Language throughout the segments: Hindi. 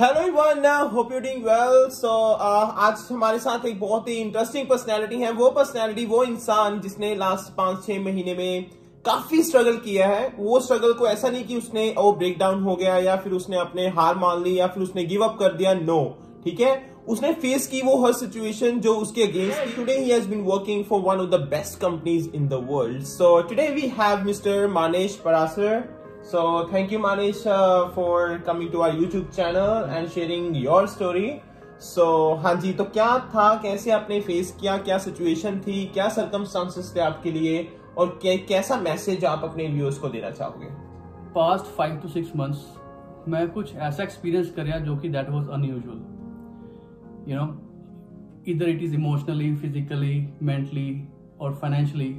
Hello everyone, hope you doing well. So आज हमारे साथ एक बहुत ही इंटरेस्टिंग पर्सनैलिटी है। वो इंसान जिसने लास्ट 5-6 महीने में काफी स्ट्रगल किया है। वो स्ट्रगल को ऐसा नहीं कि उसने वो ब्रेक डाउन हो गया या फिर उसने अपने हार मान ली या फिर उसने गिव अप कर दिया। नो, ठीक है, उसने फेस की वो हर सिचुएशन जो उसके against. Today he has been working for one of the best companies in the world. So today we have mister Manish Prasad. So thank you, Manish, for coming to our YouTube channel and sharing your story. So हाँ जी, तो क्या था, कैसे आपने फेस किया, क्या सिचुएशन थी, क्या सर्कमस्टांसेस थे आपके लिए और कैसा मैसेज आप अपने व्यूअर्स को देना चाहोगे? Past 5 to 6 months मैं कुछ ऐसा एक्सपीरियंस कर रहा जो कि that was unusual. You know, either it is emotionally, physically, mentally or financially.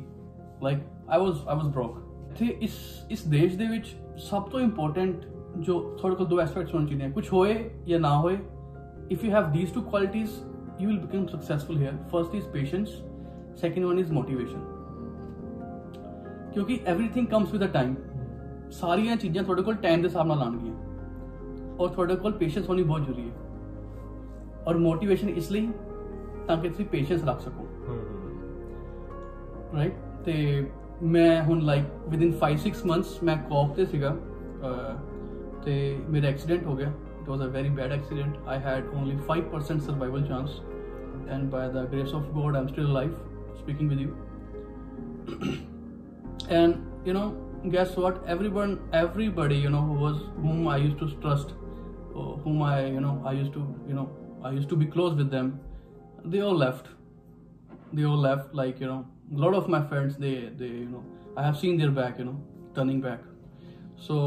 Like I was broke. इस देश दे विच सब तो इंपोर्टेंट जो थोड़े को 2 एस्पेक्ट्स होने चाहिए, कुछ होए या ना होए। If you have these 2 qualities you will become successful here. First is patience, second one is motivation. क्योंकि everything comes with a time. सारिया चीज़ां थोड़े को टाइम के हिसाब नाल आउणगीयां और थोड़े को पेशेंस होनी बहुत जरूरी है और मोटिवेशन इसलिए ताकि तुसीं पेशेंस रख सको, राइट। तो मैं हूँ लाइक विद इन 5-6 मंथस मैं कॉप से सीगा तो मेरा एक्सीडेंट हो गया। It was a very bad accident. I had only 5% survival chance and by the grace of God I am still alive speaking with you. And you know guess what, everybody you know was whom I used to trust, whom I you know I used to be close with them, they all left like you know a lot of my friends, they you know I have seen their back, you know, turning back. So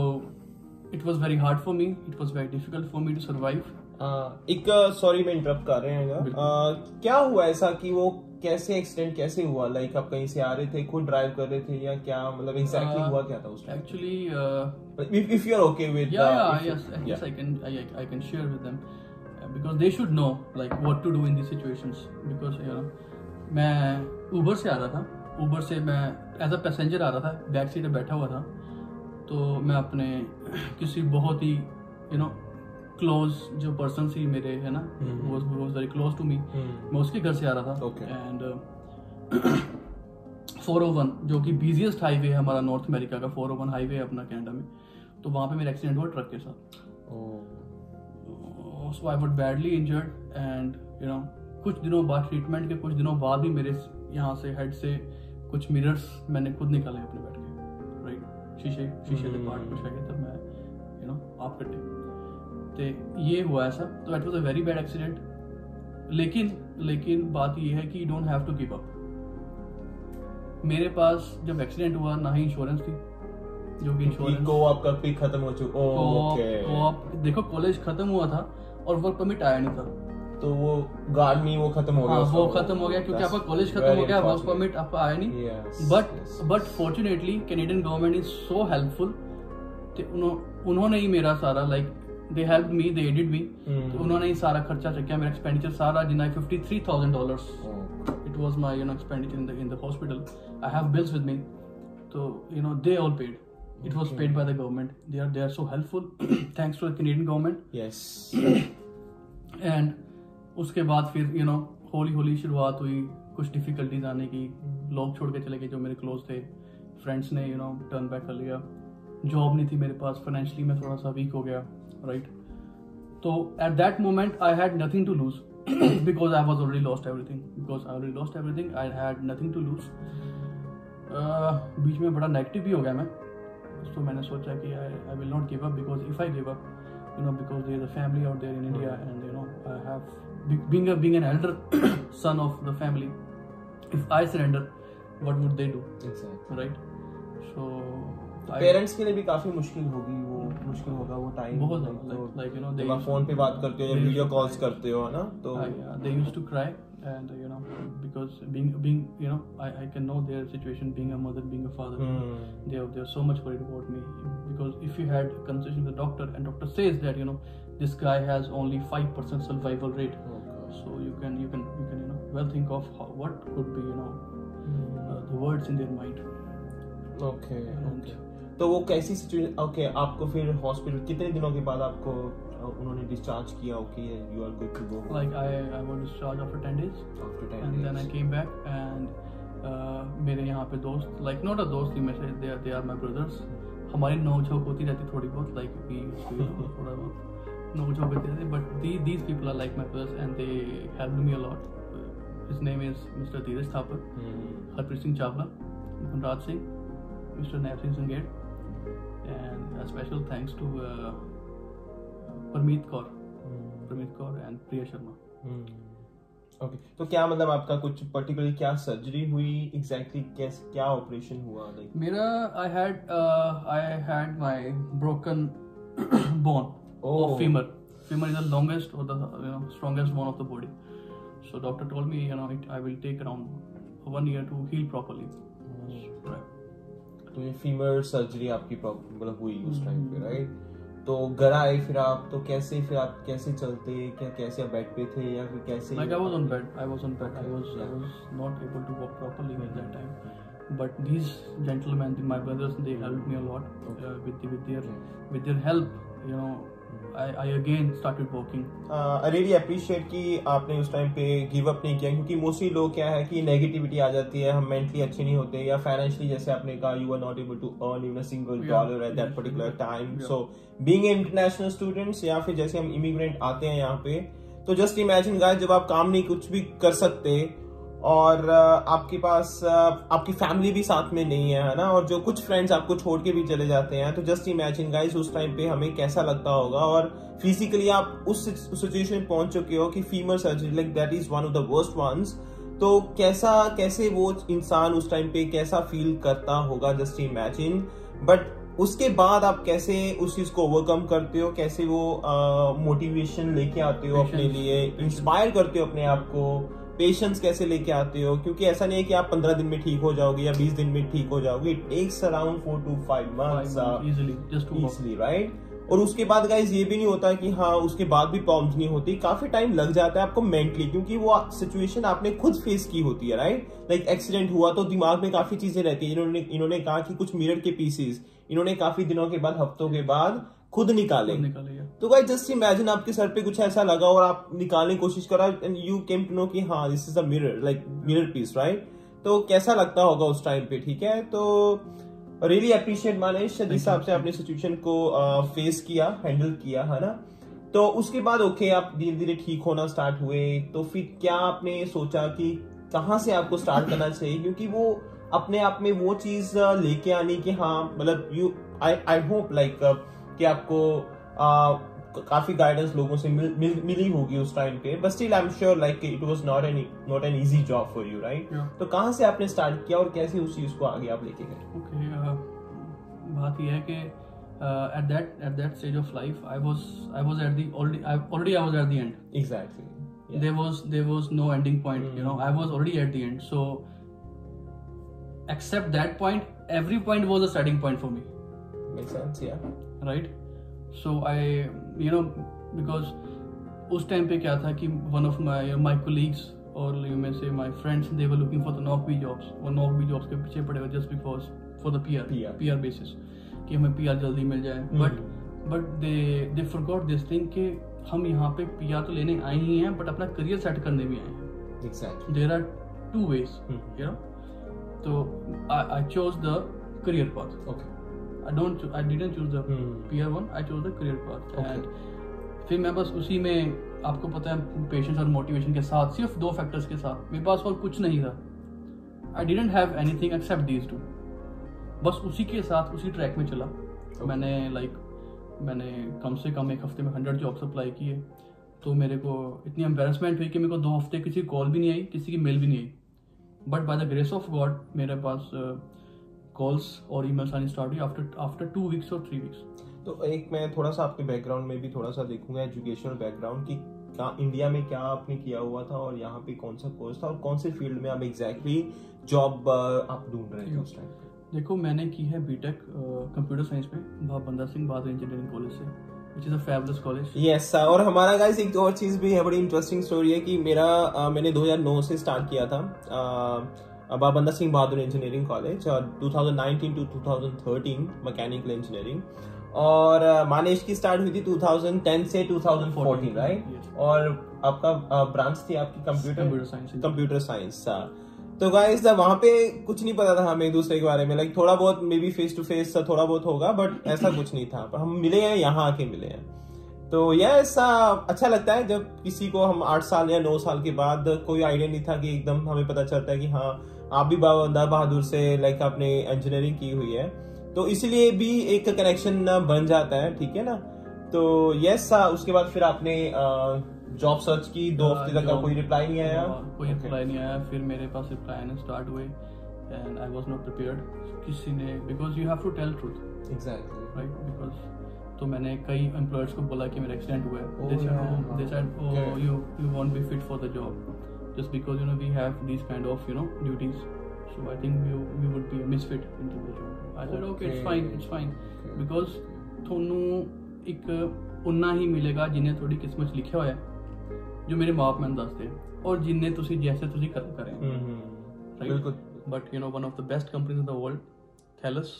it was very hard for me, it was very difficult for me to survive. sorry मैं interrupt कर रहे हैं। क्या हुआ ऐसा कि वो कैसे एक्सीडेंट कैसे हुआ? लाइक आप कहीं से आ रहे थे, खुद ड्राइव कर रहे थे या क्या, मतलब exactly हुआ क्या था उस time? Actually if you are okay with yes I can share with them because they should know like what to do in these situations because you know मैं ऊबर से आ रहा था। ऊबर से मैं एज अ पैसेंजर आ रहा था, बैक सीट पर बैठा हुआ था। तो मैं अपने किसी बहुत ही यू नो क्लोज जो पर्सन सी मेरे है ना, वो was very close to me, मैं उसके घर से आ रहा था। एंड 401 जो कि बिजिएस्ट हाईवे है हमारा नॉर्थ अमेरिका का, 401 हाईवे है अपना कनाडा में। तो वहाँ पे मेरा एक्सीडेंट हुआ ट्रक के साथ। So I was badly injured and you know कुछ दिनों बाद, ट्रीटमेंट के कुछ दिनों बाद ही मेरे यहाँ से हेड से कुछ मिरर्स मैंने खुद निकाले अपने बैठ के, राइट, शीशे के पार्ट कुछ है तब मैं यू नो आप कटे। तो ये हुआ ऐसा। तो it was a very bad accident. लेकिन बात ये है कि don't have to give up. मेरे पास जब एक्सीडेंट हुआ ना ही इंश्योरेंस थी, जो कि इंश्योरेंस को आपका पिक खत्म हो चुका, ओके देखो कॉलेज खत्म हुआ था और वर्क परमिट आया नहीं था। तो वो गार्ड में वो खत्म हो गया, वो खत्म हो गया क्योंकि आपका कॉलेज खत्म हो गया, वर्क परमिट आपका आया नहीं। But fortunately Canadian government is so helpful. उन्होंने ही मेरा सारा like they help me, they aided me. तो उन्होंने ही सारा खर्चा चुका, मेरा एक्सपेंडिचर सारा जिना $53,000 it was my you know expenditure in the hospital. I have bills with me. तो you know they all paid, it was paid by the government. They are so helpful, thanks to the Canadian government. Yes. And उसके बाद फिर यू नो हौली हौली शुरुआत हुई कुछ डिफिकल्टीज आने की। लोग छोड़ के चले गए जो मेरे क्लोज थे, फ्रेंड्स ने यू नो टर्न बैक कर लिया। जॉब नहीं थी मेरे पास, फाइनेंशियली मैं थोड़ा सा वीक हो गया, राइट। तो at that moment I had nothing to lose because I was already lost everything I had nothing to lose. बीच में बड़ा नेगेटिव भी हो गया मैं। तो मैंने सोचा कि I will not give up because if I give up you know because there is a family out there in India and you know I have being an elder son of the family, if I surrender what would they do? Exactly, right. So parents के लिए भी काफी मुश्किल होगी, वो मुश्किल होगा वो टाइम बहुत, like you know they phone पे बात करते हो या video calls करते हो ना, तो they used to cry and you know because being you know I can know their situation, being a mother, being a father, they are so much worried about me because if you had a conversation with the doctor and doctor says that you know this guy has only 5% survival rate, so you can you know well think of how, what could be you know the words in their mind. Okay, तो वो कैसी सिचुएशन? ओके, आपको फिर हॉस्पिटल कितने दिनों के बाद आपको उन्होंने डिस्चार्ज किया, okay you are good to go, like I was discharge after 10 days and then I came back and मेरे यहाँ पे दोस्त, लाइक नॉट अ दोस्त ही, मेरे दे आर माय ब्रदर्स, हमारी नोकझोंक होती रहती थोड़ी बहुत, लाइक वी थोड़ा बहुत नोकझोंक होती रहती, but these people are like my brothers and they helped me a lot. His name is Mr. Deerish Thapar, Harpreet Singh Chavla, Bhupendra Singh, Mr. Narsingh, and a special thanks to Permeet Kaur and Priya Sharma. Okay, तो क्या मतलब आपका कुछ particularly क्या surgery हुई exactly, क्या operation हुआ? Like मेरा I had my broken bone of femur. Femur is the longest or the strongest bone of the body. So doctor told me, you know, I will take around 1 year to heal properly. तो ये femur surgery आपकी मतलब हुई उस टाइम पे, right? तो घर आए फिर आप, तो कैसे फिर आप कैसे चलते, क्या कैसे आप बेड पे थे या फिर कैसे? Like I was on bed. I was not able to walk properly at that time. But these gentlemen, my brothers, they helped me a lot with their help, you know. I again started working. I really appreciate कि आपने उस टाइम पे गिव अप नहीं किया, क्योंकि मोस्टली लोग क्या है कि नेगेटिविटी आ जाती है, हम मेंटली अच्छे नहीं होते या फाइनेंशियली, जैसे आपने कहा you are not able to earn even a single dollar at that particular time. So being international students या फिर जैसे हम इमिग्रेंट आते हैं यहाँ पे, तो जस्ट इमेजिन गाइस, जब आप काम नहीं कुछ भी कर सकते और आपके पास आपकी फैमिली भी साथ में नहीं है, है ना, और जो कुछ फ्रेंड्स आपको छोड़ के भी चले जाते हैं, तो जस्ट इमेजिन गाइस उस टाइम पे हमें कैसा लगता होगा. और फिजिकली आप उस सिचुएशन में पहुंच चुके हो कि femur surgery, like that is one of the worst ones, तो कैसा कैसे वो इंसान उस टाइम पे कैसा फील करता होगा, जस्ट इमेजिन. बट उसके बाद आप कैसे उस चीज को ओवरकम करते हो, कैसे वो मोटिवेशन लेके आते हो अपने लिए, इंस्पायर करते हो अपने आप को, पेशेंस कैसे लेके आते हो, क्योंकि ऐसा नहीं है कि आप 15 दिन में ठीक हो जाओगे या 20 दिन में ठीक हो जाओगे. It takes around 4 to 5 months easily, right. और उसके बाद गाइस ये भी नहीं होता कि हाँ उसके बाद भी प्रॉब्लम्स नहीं होती, काफी टाइम लग जाता है आपको मेंटली, क्योंकि वो सिचुएशन आपने खुद फेस की होती है, राइट. लाइक एक्सीडेंट हुआ तो दिमाग में काफी चीजें रहती है. इन्होंने कहा कि कुछ मिरर के पीसेस इन्होंने काफी दिनों के बाद, हफ्तों के बाद खुद निकाले. तो गाइस जस्ट इमेजिन आपके सर पे कुछ ऐसा लगा और आप निकालने की कोशिश करा and you came to know कि हाँ this is a mirror, like mirror piece, right. तो कैसा लगता होगा उस टाइम पे, ठीक है. तो रियली अप्रिशिएट मानेश जिस हिसाब से आपने सिचुएशन को फेस किया, हैंडल किया, है ना. तो उसके बाद ओके आप धीरे धीरे ठीक होना स्टार्ट हुए, तो फिर क्या आपने सोचा कि कहाँ से आपको स्टार्ट करना चाहिए, क्योंकि वो अपने आप में वो चीज लेके आने की, हाँ मतलब यू आई होप लाइक कि आपको काफी गाइडेंस लोगों से मिली होगी उस टाइम पे, but still I am sure like it was not an easy job for you, right. तो कहाँ से आपने स्टार्ट किया और कैसे उस चीज को आगे आप लेके गए? बात यह है कि at that stage of life I was already at the end. Exactly. Yeah. There was no ending point. You know, I was already at the end. So except that point, every point was a starting point for me. Makes sense, yeah. Right? So I, you know, because उस time पे क्या था कि one of my colleagues or you may say my friends, they were looking for the knock-by jobs के पीछे पड़े हुए just because for the PR basis कि हमें PR जल्दी मिल जाए. But they forgot this thing कि हम यहाँ पे PR तो लेने आए ही हैं, but अपना career set करने भी आए हैं. Exactly. There are two ways, you know. So I chose the career path. Okay. I didn't choose the PR one. I chose the career path. Okay. And फिर मैं बस उसी में, आपको पता है, पेशेंस और मोटिवेशन के साथ, सिर्फ दो फैक्टर्स के साथ, मेरे पास और कुछ नहीं था. I didn't have anything except these two. बस उसी के साथ उसी ट्रैक में चला. Okay. मैंने कम से कम एक हफ्ते में 100 जॉब्स अप्लाई किए, तो मेरे को इतनी एम्बेरसमेंट हुई कि मेरे को 2 हफ्ते किसी कॉल भी नहीं आई, किसी की मेल भी नहीं आई. But by the grace of God मेरे पास कॉल्स और ईमेल्स आने स्टार्ट हुई आफ्टर 2 वीक्स और 3 वीक्स. तो एक मैं थोड़ा सा आपके बैकग्राउंड में भी थोड़ा सा देखूंगा, एजुकेशनल बैकग्राउंड, कि क्या इंडिया में क्या आपने किया हुआ था और यहाँ पे कौन सा कोर्स था और कौन से फील्ड में आप एग्जैक्टली जॉब आप ढूंढ रहे थे उस टाइम पे? देखो मैंने की है बीटेक कंप्यूटर साइंस में भूपेंद्र सिंह बहादुर इंजीनियरिंग कॉलेज से, which is a fabulous college. Yes sir. और हमारा गाइस एक और चीज़ भी है, बड़ी इंटरेस्टिंग स्टोरी है कि मैंने 2009 से स्टार्ट किया था भूपेंद्र सिंह बहादुर इंजीनियरिंग कॉलेज और 2019 to 2013 मैकेनिकल इंजीनियरिंग. और मानेश की स्टार्ट हुई थी 2010 से 2014 राइट, और आपका ब्रांच थी आपकी कंप्यूटर साइंस। तो गाइस वहाँ पे कुछ नहीं पता था हमें एक दूसरे के बारे में, लाइक थोड़ा बहुत may be face to face थोड़ा बहुत होगा बट ऐसा कुछ नहीं था। पर हम मिले हैं, यहाँ आके मिले हैं। तो यह ऐसा अच्छा लगता है जब किसी को हम 8 साल या 9 साल के बाद कोई आइडिया नहीं था कि एकदम हमें पता चलता है कि हाँ आप भी बहादुर से लाइक आपने इंजीनियरिंग की हुई है, तो इसलिए भी एक कनेक्शन बन जाता है, ठीक है ना। तो यस उसके बाद फिर आपने जॉब सर्च की, 2 हफ्ते तक का कोई रिप्लाई नहीं आया? कोई रिप्लाई नहीं आया। फिर मेरे पास रिप्लाई आना स्टार्ट हुए and I was not prepared किसी ने, because you have to tell truth. Exactly right, because तो मैंने कई एम्प्लॉयर्स को बोला कि मेरा एक्सीडेंट हुआ है, they said oh you won't be fit for the job just because you know we have this kind of you know duties, so I think we would be a misfit into the job. I said okay, it's fine okay. because thonu ek unna hi milega jinne thodi kismat likhi hoya hai jo mere maap mein daste aur jinne tusi jaise tusi karm kare right bilkul. but you know one of the best companies in the world Thales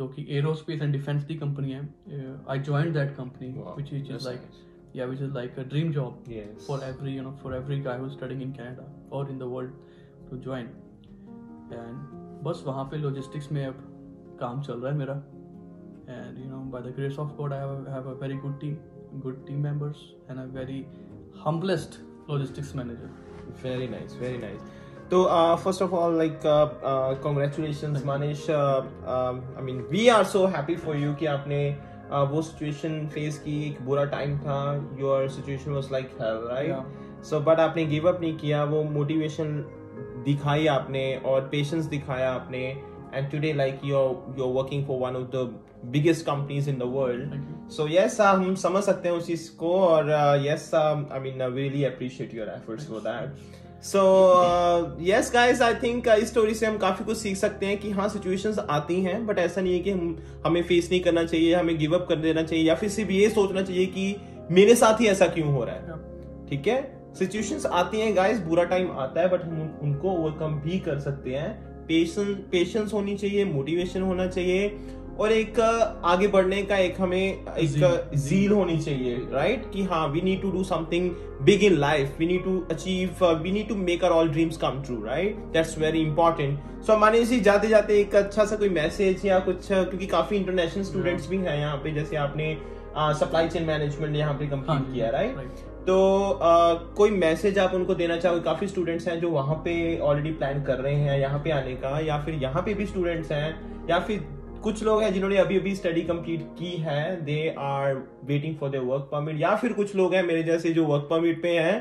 jo ki aerospace and defense ki company hai, I joined that company wow. which is just like nice. yeah which is like a dream job yes. for every you know for every guy who's studying in Canada or in the world to join. And बस वहाँ पे लॉजिस्टिक्स में अब काम चल रहा है मेरा and you know by the grace of God I have a very good team members and a very humblest logistics manager. Very nice, very nice. तो first of all like congratulations Manesh, I mean we are so happy for you कि आपने वो सिचुएशन फेस की। एक बुरा टाइम था, your situation was like hell right, so but आपने गिव अप नहीं किया, वो मोटिवेशन दिखाई आपने और पेशेंस दिखाया आपने and today like you are working for one of the biggest companies in the world. So yes हम समझ सकते हैं उस चीज को और yes I mean really appreciate your efforts for that. So yes guys I think इस स्टोरी से हम काफी कुछ सीख सकते हैं कि हाँ सिचुएशंस आती हैं बट ऐसा नहीं है कि हमें फेस नहीं करना चाहिए, हमें गिव अप कर देना चाहिए या फिर सिर्फ ये सोचना चाहिए कि मेरे साथ ही ऐसा क्यों हो रहा है। ठीक है, सिचुएशंस आती हैं गाइस, बुरा टाइम आता है बट हम उनको ओवरकम भी कर सकते हैं। पेशेंस होनी चाहिए, मोटिवेशन होना चाहिए और एक आगे बढ़ने का एक हमें एक जील होनी चाहिए राइट, कि हाँ we need to do something big in life, we need to achieve, we need to make our all dreams come true right, that's very important. So हमारे इसी जाते जाते एक अच्छा सा कोई मैसेज या कुछ, क्योंकि काफी इंटरनेशनल स्टूडेंट्स भी हैं यहाँ पे, जैसे आपने सप्लाई चेन मैनेजमेंट यहाँ पे कंप्लीट किया राइट, तो कोई मैसेज आप उनको देना चाहोगे? काफी स्टूडेंट्स हैं जो वहाँ पे ऑलरेडी प्लान कर रहे हैं यहाँ पे आने का, या फिर यहाँ पे भी स्टूडेंट्स हैं, या फिर कुछ लोग हैं जिन्होंने अभी अभी स्टडी कंप्लीट की है, they are waiting for their work permit, या फिर कुछ लोग हैं मेरे जैसे जो वर्क परमिट पे हैं,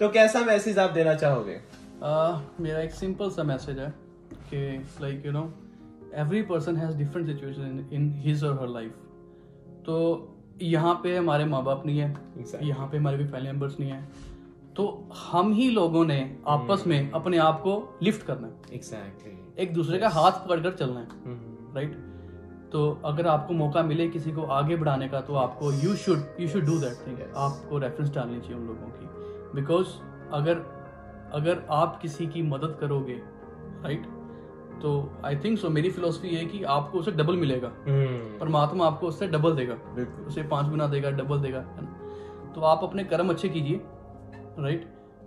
तो कैसा मैसेज आप देना चाहोगे? मेरा एक सिंपल सा मैसेज है कि like you know every person has different situation in his और हर लाइफ। तो यहाँ पे हमारे माँ बाप नहीं है exactly. यहाँ पे हमारे कोई फैमिली मेम्बर्स नहीं है, तो हम ही लोगों ने आपस में अपने आप को लिफ्ट करना है exactly. एक दूसरे yes. का हाथ पकड़कर चलना है राइट तो अगर आपको मौका मिले किसी को आगे बढ़ाने का तो आपको you should do that thing. आपको रेफरेंस डालनी चाहिए उन लोगों की, बिकॉज अगर आप किसी की मदद करोगे राइट तो आई थिंक सो मेरी फिलोसफी है कि आपको उसे डबल मिलेगा, परमात्मा आपको उससे डबल देगा, उसे 5 गुना देगा, डबल देगा है ना। तो आप अपने कर्म अच्छे कीजिए राइट।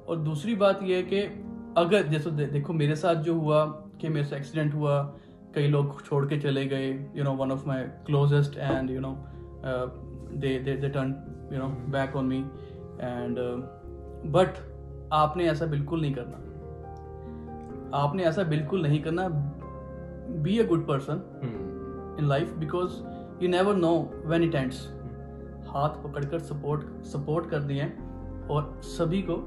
और दूसरी बात यह है कि अगर जैसे देखो मेरे साथ जो हुआ कि मेरे से एक्सीडेंट हुआ, कई लोग छोड़ के चले गए, you know one of my closest and you know they turn you know back on me and but आपने ऐसा बिल्कुल नहीं करना, be a good person in life because you never know when it ends. हाथ पकड़कर सपोर्ट कर दिए और सभी को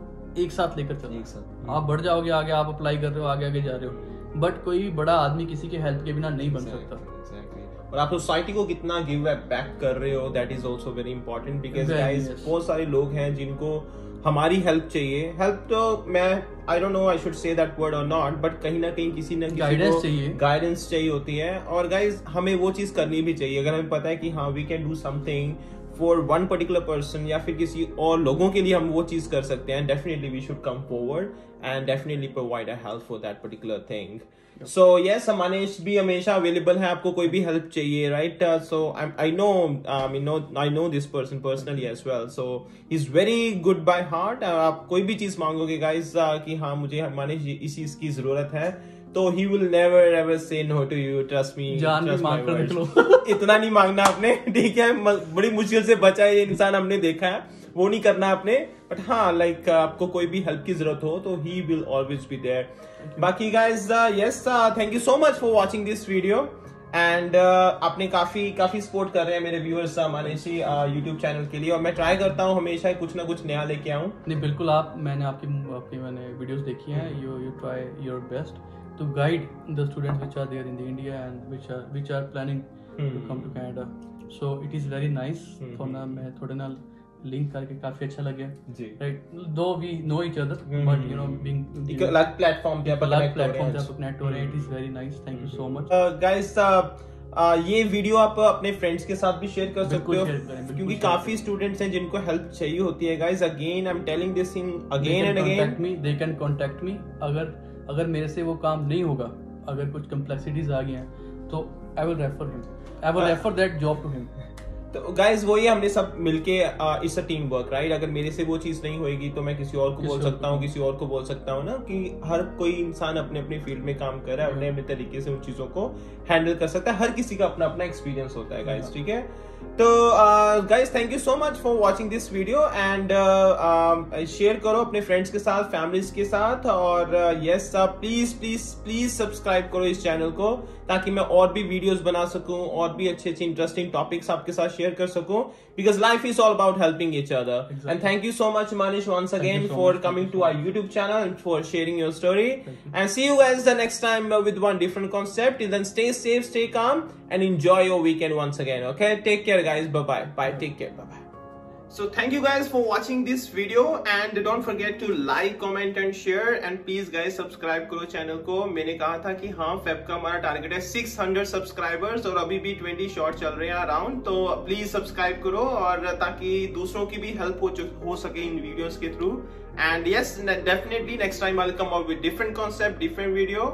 एक साथ लेकर चलो, एक साथ आप बढ़ जाओगे आगे, आप अप्लाई कर रहे हो आगे जा रहे हो, बट कोई भी बड़ा आदमी किसी के हेल्प के बिना नहीं बन सकता exactly. और आप सोसाइटी को कितना गिव बैक कर रहे हो that is also very important, because guys बहुत सारे लोग हैं जिनको हमारी हेल्प चाहिए। हेल्प तो मैं I don't know I should say that word और नॉट, बट कहीं ना कहीं किसी ना किसी को गाइडेंस चाहिए होती है और गाइज हमें वो चीज़ करनी भी चाहिए। अगर हमें पता है कि हाँ we can do something for one particular person या फिर किसी और लोगों के लिए हम वो चीज़ कर सकते हैं, definitely we should come forward and definitely provide a help for that particular thing. So yes, Manish भी हमेशा अवेलेबल है, आपको कोई भी हेल्प चाहिए, right? So I know this person personally as well, so he is very good by heart. आप कोई भी चीज़ मांगोगे गाइज कि हाँ मुझे मनीष इस चीज़ की ज़रूरत है, तो he will never ever say no to you, trust me. जान भी मांग कर निकलो. इतना नहीं मांगना आपने, ठीक है? बड़ी मुश्किल से बचा ये इंसान, हमने देखा है, वो नहीं करना आपने. बट हाँ, लाइक आपको कोई भी हेल्प की जरूरत हो तो he will always be there. बाकी guys, yes, thank you so much for watching this video. And आपने काफ़ी सपोर्ट कर रहे हैं मेरे व्यूअर्स मनीष यूट्यूब चैनल के लिए, और मैं ट्राई करता हूँ हमेशा कुछ ना कुछ नया लेके आऊँ. नहीं बिल्कुल, आप मैंने आपकी मैंने वीडियोस देखी हैं, you try your best to guide the students which are there in the India and which are planning to come to Canada. So it is very nice. तो ना मैं थोड़े ना link करके काफी अच्छा लगे. Right, though we know each other, but you know being अलग platform पे आप connect हो रहे हैं, it is very nice. Thank you so much. Guys, ये वीडियो आप अपने फ्रेंड्स के साथ भी शेयर कर सकते हो, क्योंकि काफी स्टूडेंट्स हैं जिनको हेल्प चाहिए होती है. Guys again I am telling this thing again and again, they can contact me. अगर मेरे से वो काम नहीं होगा, अगर कुछ कम्प्लेक्सिटीज आ गई हैं, तो I will refer that job to him. तो गाइज वही हमने सब मिलके it's a team work, right? अगर मेरे से वो चीज़ नहीं होएगी तो मैं किसी और को बोल सकता हूँ, किसी और को बोल सकता हूँ, ना कि हर कोई इंसान अपने अपने फील्ड में काम कर रहा है, अपने अपने तरीके से उन चीज़ों को हैंडल कर सकता है. हर किसी का अपना अपना एक्सपीरियंस होता है गाइज, ठीक है? तो guys thank you so much for watching this video and share करो अपने फ्रेंड्स के साथ, फैमिलीज के साथ, और yes please please please subscribe करो इस चैनल को, ताकि मैं और भी वीडियोज़ बना सकूँ, और भी अच्छे अच्छे इंटरेस्टिंग टॉपिक्स आपके साथ शेयर कर सकूं, because life is all about helping each other. Exactly. And thank you so much Manish once again for coming to our YouTube channel and for sharing your story. And see you guys the next time with one different concept. Till then, stay safe, stay calm, and enjoy your weekend once again. Okay, take care guys. Bye bye. Bye. Take care. Bye bye. So thank you guys for watching this video and don't forget to like, comment and share and please guys subscribe करो channel को. मैंने कहा था कि हाँ फेब का हमारा टारगेट है 600 सब्सक्राइबर्स और अभी भी 20 शॉर्ट चल रहे हैं अराउंड, तो प्लीज सब्सक्राइब करो और ताकि दूसरों की भी हेल्प हो सके इन वीडियोस के through. And yes, definitely next time I'll come up with different concept, different video,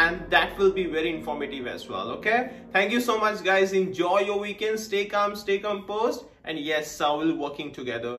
and that will be very informative as well. Okay, thank you so much guys, enjoy your weekend, stay calm, stay composed, and yes, we're working together.